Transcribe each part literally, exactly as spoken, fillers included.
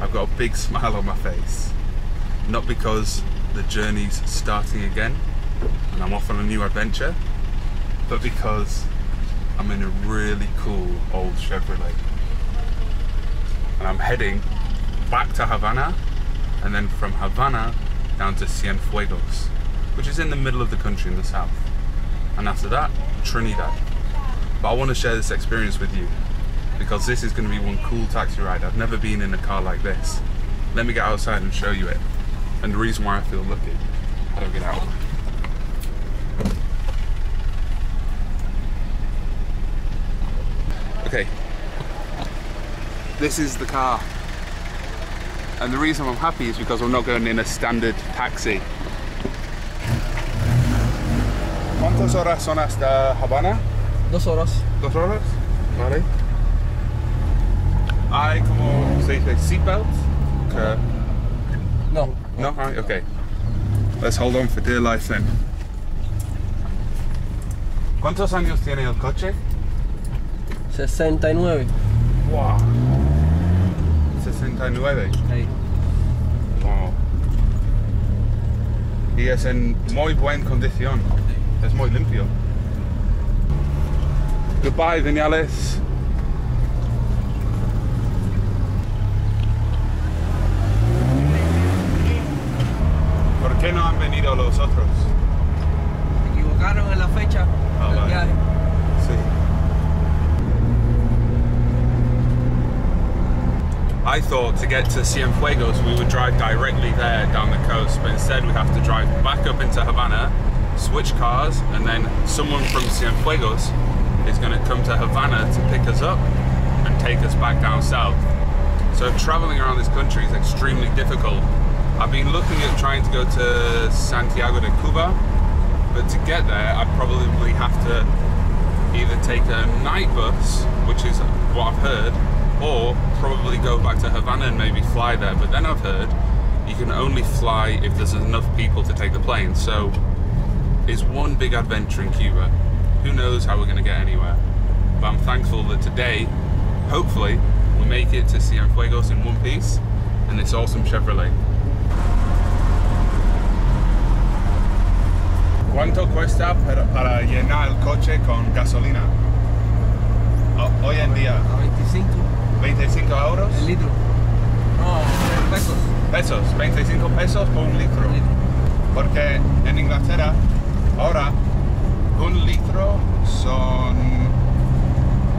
I've got a big smile on my face. Not because the journey's starting again and I'm off on a new adventure, but because I'm in a really cool old Chevrolet. And I'm heading back to Havana, and then from Havana down to Cienfuegos, which is in the middle of the country in the south. And after that, Trinidad. But I want to share this experience with you, because this is going to be one cool taxi ride. I've never been in a car like this. Let me get outside and show you it. And the reason why I feel lucky, I don't get out. Okay, this is the car. And the reason I'm happy is because I'm not going in a standard taxi. ¿Cuántas horas son hasta Havana? Dos horas. Dos horas? Vale. Hay como se dice seatbelt? Okay. No. No? Right, okay. Let's hold on for dear life then. ¿Cuántos años tiene el coche? sesenta y nueve. Wow. sesenta y nueve. Hey. Wow. Y es en muy buena condición. Es muy limpio. Goodbye, Viñales. ¿Por qué no han venido los otros? Se equivocaron en la fecha del oh, viaje. Sí. I thought to get to Cienfuegos we would drive directly there down the coast, but instead we have to drive back up into Havana, switch cars, and then someone from Cienfuegos is going to come to Havana to pick us up and take us back down south. So traveling around this country is extremely difficult. I've been looking at trying to go to Santiago de Cuba, but to get there I probably have to either take a night bus, which is what I've heard, or probably go back to Havana and maybe fly there. But then I've heard you can only fly if there's enough people to take the plane. So it's one big adventure in Cuba. Who knows how we're going to get anywhere, but I'm thankful that today, hopefully, we make it to Cienfuegos in one piece and this awesome Chevrolet. ¿Cuánto cuesta para llenar el coche con gasolina? Hoy en día. veinticinco. veinticinco euros. El litro. No, pesos. Pesos. veinticinco pesos por un litro. Un litro. Porque en Inglaterra, ahora, un litro son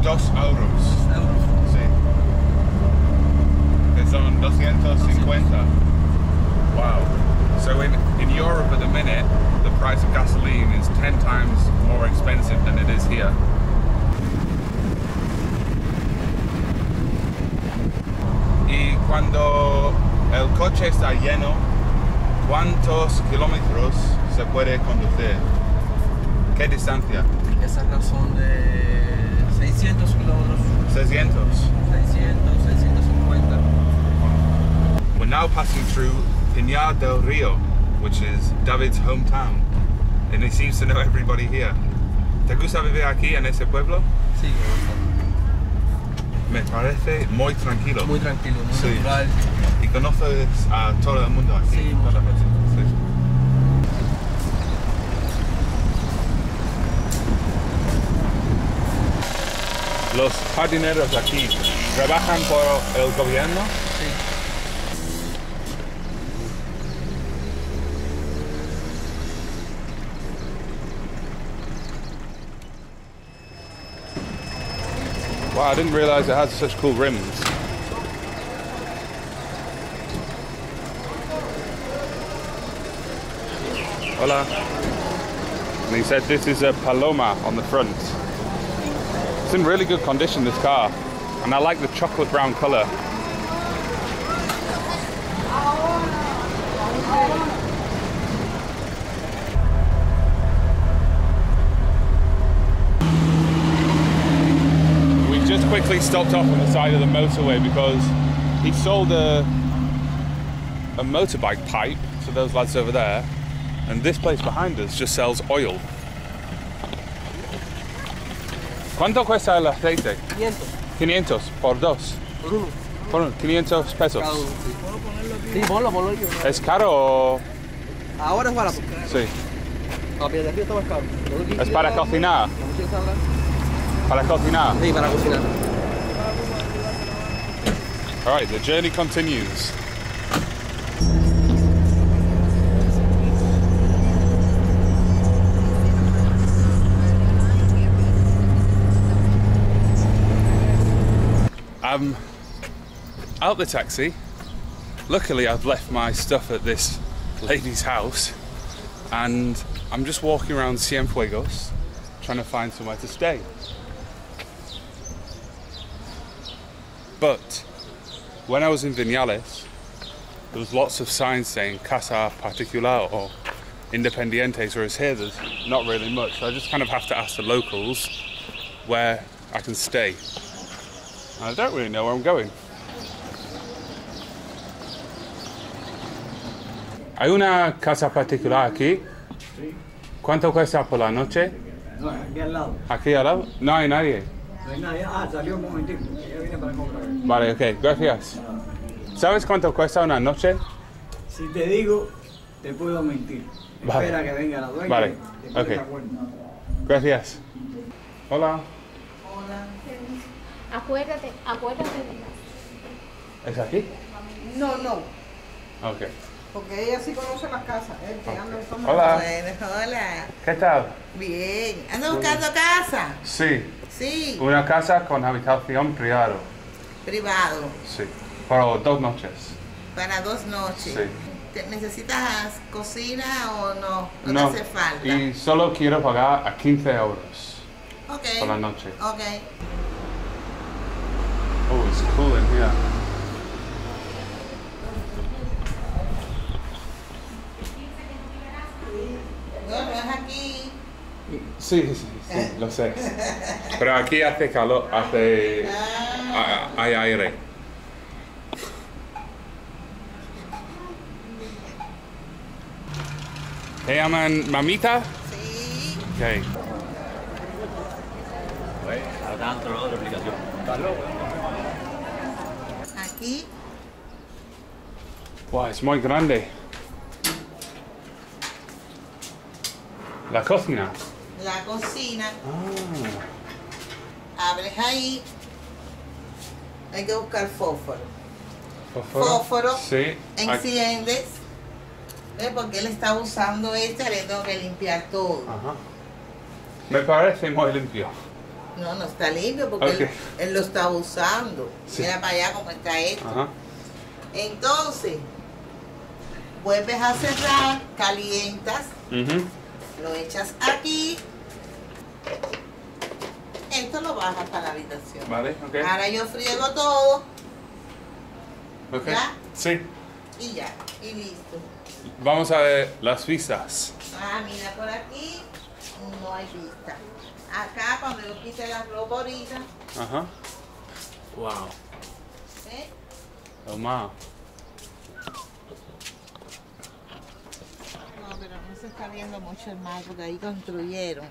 dos euros. ¿Euros? Sí. Que son doscientos cincuenta. Wow. So in, in Europe at the minute, the price of gasoline is ten times more expensive than it is here. Y cuando el coche está lleno, ¿cuántos kilómetros se puede conducir? ¿Qué distancia? Esas son de seiscientos kilómetros. seiscientos. seiscientos, seiscientos cincuenta. We're now passing through Pinar del Rio, which is David's hometown, and he seems to know everybody here. ¿Te gusta vivir aquí en ese pueblo? Sí, me gusta. Me parece muy tranquilo. Muy tranquilo, muy sí. Natural. Y conoces a todo el mundo aquí. Sí, muchas gracias. Los jardineros aquí trabajan por el gobierno. Sí. Wow, I didn't realize it had such cool rims. Hola. And he said this is a paloma on the front. It's in really good condition, this car, and I like the chocolate brown colour. We've just quickly stopped off on the side of the motorway because he sold a, a motorbike pipe to those lads over there, and this place behind us just sells oil. ¿Cuánto cuesta el aceite? quinientos. quinientos por dos. Por uno. Pon quinientos pesos. Sí, ponlo, ponlo aquí. ¿Es caro? Ahora es barato. Sí. No, Pinar del Rio está más caro. ¿Es para cocinar? Para cocinar? Sí, para cocinar. All right, the journey continues. I'm out the taxi. Luckily I've left my stuff at this lady's house and I'm just walking around Cienfuegos trying to find somewhere to stay. But when I was in Viñales there was lots of signs saying casa particular or independientes, whereas here there's not really much, so I just kind of have to ask the locals where I can stay. I don't really know where I'm going. ¿Hay una casa particular aquí? Sí. ¿Cuánto cuesta por la noche? No, aquí al lado. ¿Aquí al lado? No hay nadie. No hay nadie. Ah, salió un momentito. Ella viene para comprar. Vale, ok, gracias. ¿Sabes cuánto cuesta una noche? Si te digo, te puedo mentir. Vale. Espera que venga la dueña. Vale, ok. Gracias. Hola. Hola. Acuérdate, acuérdate de casa. ¿Es aquí? No, no. Ok. Porque ella sí conoce las casas. Él te anda buscando. Hola. Bueno, hola. ¿Qué tal? Bien. ¿Anda buscando casa? Sí. Sí. Una casa con habitación privado. Privado. Sí. Para dos noches. Para dos noches. Sí. ¿Necesitas cocina o no? No, no hace falta. Y solo quiero pagar a quince euros. Ok. Por la noche. Ok. Oh, it's cool in here. Sí, sí, sí, lo sé. Pero aquí hace calor, hace... hay aire. ¿Te llaman mamita? Sí. Okay. Ahora te han tomado la aplicación. ¿Estás loco? Aquí. Wow, es muy grande. La cocina. La cocina. Ah. Abres ahí. Hay que buscar fósforo. Fósforo. Fósforo. Sí. Enciendes. ¿Ves? Porque él está usando esta, le tengo que limpiar todo. Ajá. Me parece muy limpio. No, no está limpio porque okay. él, él lo está usando. Sí. Mira para allá como está esto. Ajá. Entonces, vuelves a cerrar, calientas, uh-huh. lo echas aquí. Esto lo bajas para la habitación. Vale, ok. Ahora yo friego todo. Ok. ¿Ya? Sí. Y ya, y listo. Vamos a ver las vistas. Ah, mira por aquí. No hay vista. Acá, cuando yo quise la ropa ahorita. Ajá. Wow. ¿Eh? Toma. No, pero no se está viendo mucho el mar porque ahí construyeron.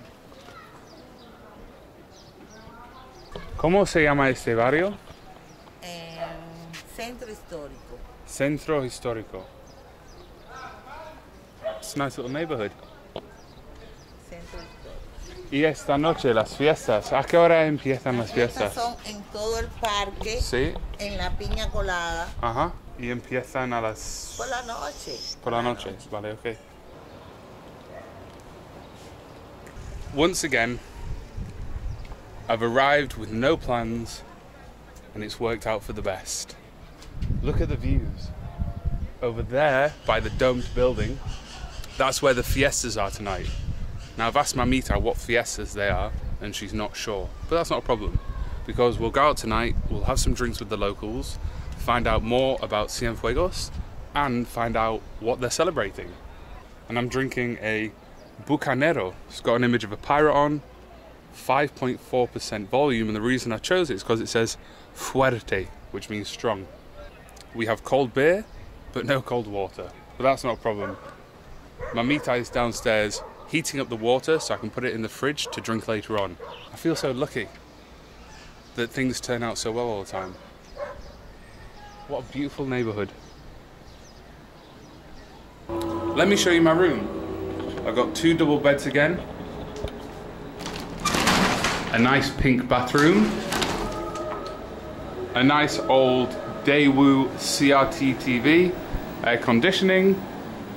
¿Cómo se llama este barrio? Eh, Centro Histórico. Centro Histórico. It's a nice little neighborhood. Centro Histórico. Y esta noche las fiestas, ¿a qué hora empiezan las fiestas? Las fiestas son en todo el parque, sí. en la piña colada. Ajá, y empiezan a las... Por la noche. Por la noche, vale, ok. Once again, I've arrived with no plans and it's worked out for the best. Look at the views. Over there, by the domed building, that's where the fiestas are tonight. Now I've asked Mamita what fiestas they are and she's not sure, but that's not a problem because we'll go out tonight, we'll have some drinks with the locals, find out more about Cienfuegos and find out what they're celebrating. And I'm drinking a Bucanero. It's got an image of a pirate on, five point four percent volume, and the reason I chose it is because it says fuerte, which means strong. We have cold beer but no cold water, but that's not a problem. Mamita is downstairs heating up the water so I can put it in the fridge to drink later on. I feel so lucky that things turn out so well all the time. What a beautiful neighborhood. Let me show you my room. I've got two double beds again. A nice pink bathroom. A nice old Daewoo C R T T V, air conditioning,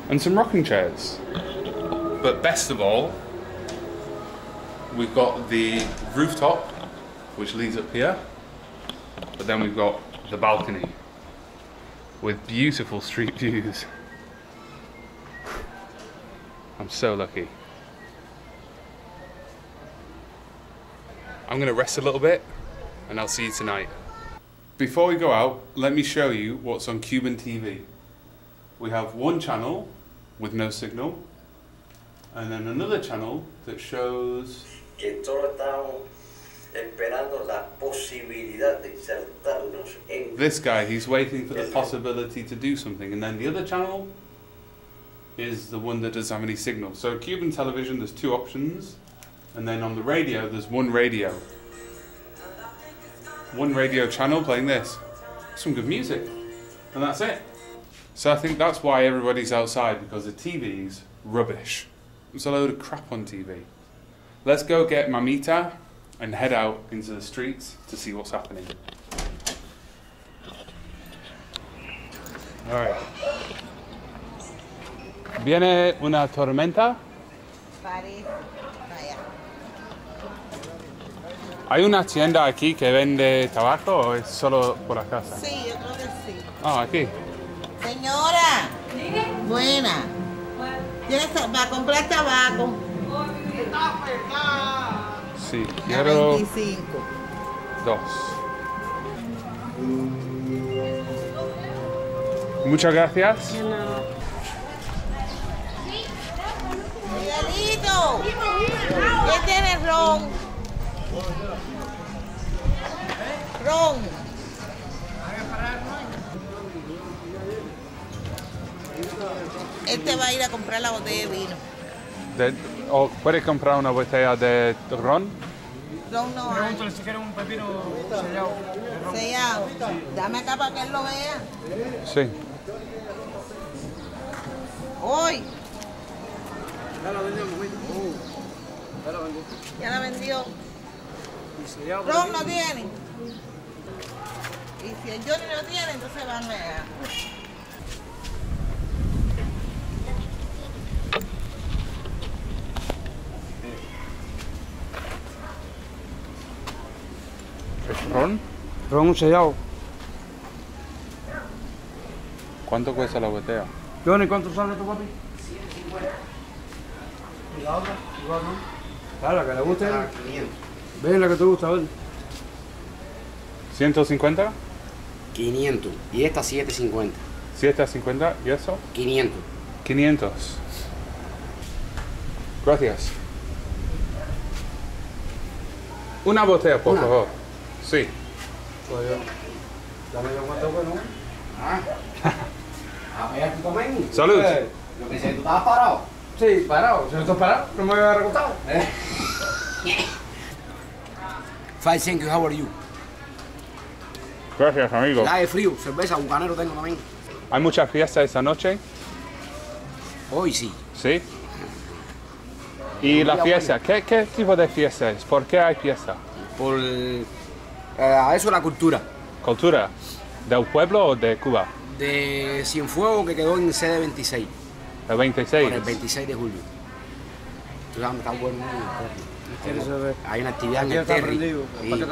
and some rocking chairs. But best of all, we've got the rooftop, which leads up here. But then we've got the balcony with beautiful street views. I'm so lucky. I'm gonna rest a little bit and I'll see you tonight. Before we go out, let me show you what's on Cuban T V. We have one channel with no signal, and then another channel that shows... This guy, he's waiting for the possibility to do something, and then the other channel is the one that doesn't have any signal. So Cuban television, there's two options, and then on the radio, there's one radio. One radio channel playing this, some good music, and that's it. So I think that's why everybody's outside, because the T V's rubbish. There's a load of crap on T V. Let's go get Mamita and head out into the streets to see what's happening. All right. Viene una tormenta. ¿Hay una tienda aquí que vende tabaco o es solo por la casa? Sí, yo creo que sí. Ah, aquí. Señora. ¿Sí? Buena. Bueno. ¿Va a comprar tabaco? Sí, quiero... veinticinco. Dos. Muchas gracias. No. Cuidadito. ¿Qué tiene ron? Ron. Este va a ir a comprar la botella de vino. De, ¿O puede comprar una botella de ron? Ron no hay. Pregúntale si quiere un pepino sellado. Sellado. Dame acá para que él lo vea. Sí. Hoy. Ya la vendió. Ya la vendió. Ron no tiene. Y si el Johnny no tiene, entonces van a... ¿Ron? Ron sellado. ¿Cuánto cuesta la botella? Johnny, ¿cuánto sale tu papi? ciento cincuenta. ¿Y la otra? Igual, ¿no? Claro, que le guste. Ah, quinientos. Ven la que te gusta, a ver. ¿ciento cincuenta? quinientos. Y esta siete cincuenta. ¿siete cincuenta? ¿Y eso? quinientos. quinientos. Gracias. Una botella, por Una. favor. Sí. Dame yo cuánto bueno. Ah. ¿Tú también? Salud. Yo pensé que tú estabas parado. Sí, parado. Si no estás parado, no me había recostado. ¿Eh? Fine, thank you. How are you? Gracias, amigo. La de frío, cerveza, bucanero tengo también. ¿Hay muchas fiestas esta noche? Hoy sí. ¿Sí? ¿Y la fiesta? ¿Qué, ¿Qué tipo de fiesta es? ¿Por qué hay fiesta? Por... Eh, eso es la cultura. ¿Cultura? ¿Del pueblo o de Cuba? De Cienfuegos, que quedó en sede veintiséis. ¿El veintiséis? Por el veintiséis de julio. ¿Tú sabes dónde está el pueblo? Hay una actividad en el Terry.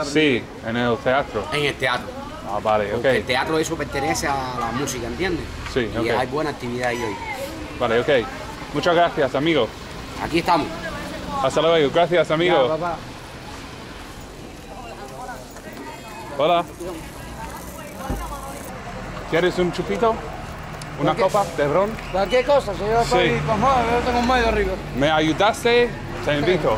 Sí, en el teatro. En el teatro. Ah, vale, ok. El teatro eso pertenece a la música, ¿entiendes? Sí, ok. Y hay buena actividad ahí hoy. Vale, ok. Muchas gracias, amigo. Aquí estamos. Hasta luego. Gracias, amigo. Ya, papá. Hola. ¿Quieres un chupito? ¿Una copa de ron? Cualquier cosa, señor. Sí. Yo tengo un medio arriba. ¿Me ayudaste? Te invito.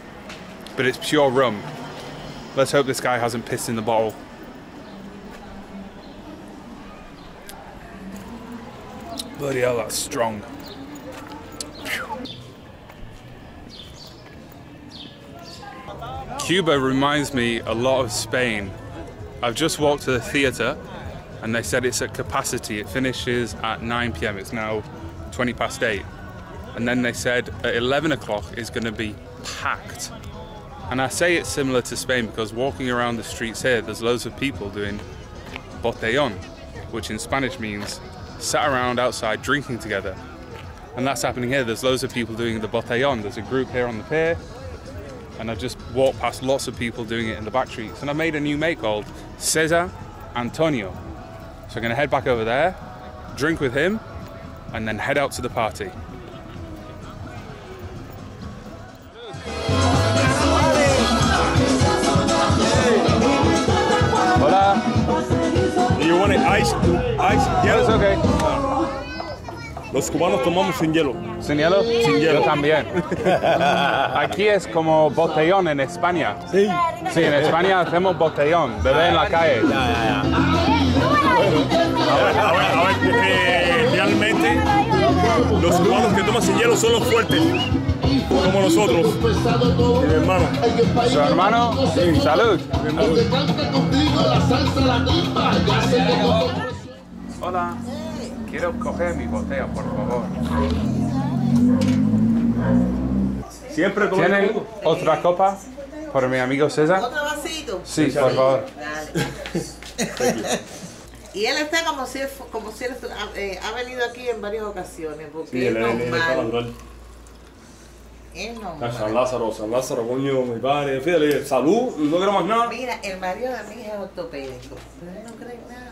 but it's pure rum. Let's hope this guy hasn't pissed in the bottle. Bloody hell, that's strong. Cuba reminds me a lot of Spain. I've just walked to the theatre and they said it's at capacity. It finishes at nine p m It's now twenty past eight. And then they said at eleven o'clock it's going to be packed. And I say it's similar to Spain because walking around the streets here, there's loads of people doing botellón, which in Spanish means sat around outside drinking together. And that's happening here. There's loads of people doing the botellón. There's a group here on the pier. And I've just walked past lots of people doing it in the back streets. And I made a new mate called Cesar Antonio. So I'm going to head back over there, drink with him, and then head out to the party. Hola. You want it ice? Ice? Yeah, it's okay. Los cubanos tomamos sin hielo. ¿Sin hielo? Sin hielo. Yo también. Aquí es como botellón en España. Sí. Sí, en España hacemos botellón, beber en la calle. Ya, ya, ya. A ver, a ver, eh, realmente los cubanos que toman sin hielo son los fuertes, como nosotros. Mi hermano. ¿Su hermano? Sí. Salud. Hola. Quiero coger mi botella, por favor. Siempre con ¿Tienen otra copa por mi amigo César? ¿Otro vasito? Sí, sí, por favor. Dale. Y él está como si, como si él, eh, ha venido aquí en varias ocasiones, porque sí, es normal. Es normal. San Lázaro, San Lázaro, coño, mi padre. Fíjate, salud, no quiero más nada. Mira, el marido de mi hija es ortopédico. Ustedes no creen nada.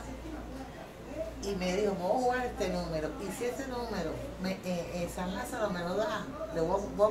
Y me dijo, voy a jugar este número. Y si ese número me, eh, eh, San Lázaro me lo da, le voy, voy